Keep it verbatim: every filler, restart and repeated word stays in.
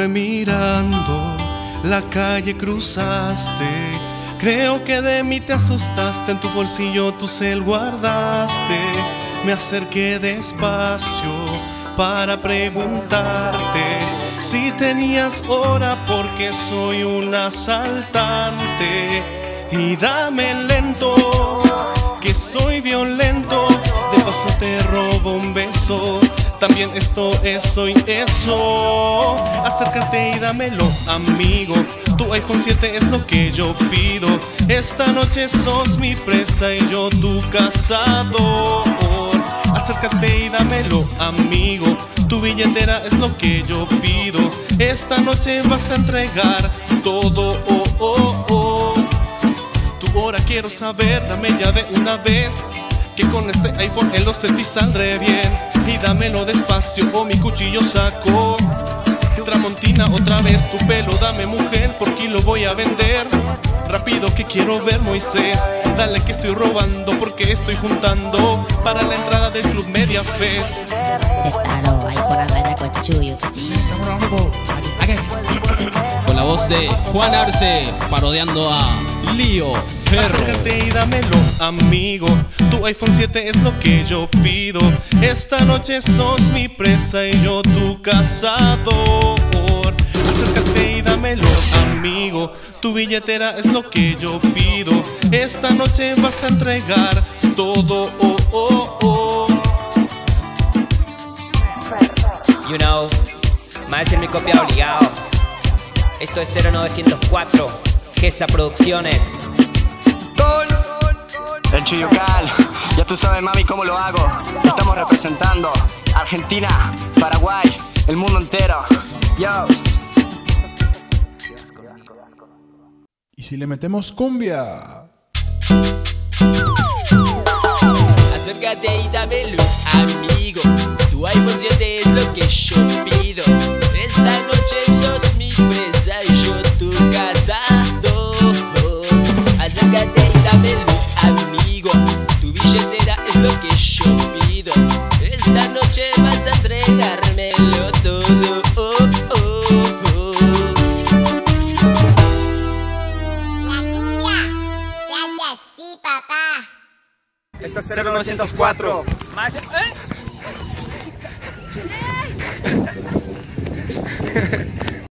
estuve mirando, la calle cruzaste. Creo que de mí te asustaste, en tu bolsillo tu cel guardaste. Me acerqué despacio para preguntarte si tenías hora, porque soy un asaltante. Y dame lento, que soy violento, de paso te robo un beso. También esto es, soy eso. Acércate y dámelo, amigo. Tu iPhone siete es lo que yo pido. Esta noche sos mi presa y yo tu cazador. Acércate y dámelo, amigo. Tu billetera es lo que yo pido. Esta noche vas a entregar todo. Oh, oh, oh. Tu hora quiero saber, dame ya de una vez, que con ese iPhone en los selfies saldré bien. Y dámelo despacio o mi cuchillo saco. Tramontina otra vez, tu pelo dame mujer, porque lo voy a vender. Rápido que quiero ver Moisés. Dale que estoy robando porque estoy juntando para la entrada del Club Media Fest. Pescado, ahí por allá con chuyos. Con la voz de Juan Arce, parodiando a Lionel Ferro. Acércate y dámelo, amigo. Tu iPhone siete es lo que yo pido. Esta noche sos mi presa y yo tu cazador. Acércate y dámelo, amigo. Tu billetera es lo que yo pido. Esta noche vas a entregar todo. Oh, oh, oh. You know, más es el mi copia obligado. Esto es cero novecientos cuatro, Gesa Producciones. El Chuiucal, ya tú sabes, mami, cómo lo hago. Estamos representando Argentina, Paraguay, el mundo entero. Yo. ¿Y si le metemos cumbia? Acércate y dámelo, amigo. Tu iPhone siete es lo que yo pido. Esta noche sos mi presa y yo tu cazador. Acércate y dámelo, amigo. Tu billetera es lo que yo pido. Esta noche vas a entregármelo todo. Oh, oh, oh. La cumbia se hace así, papá. Esta es cero novecientos cuatro. ¿Eh? Yeah.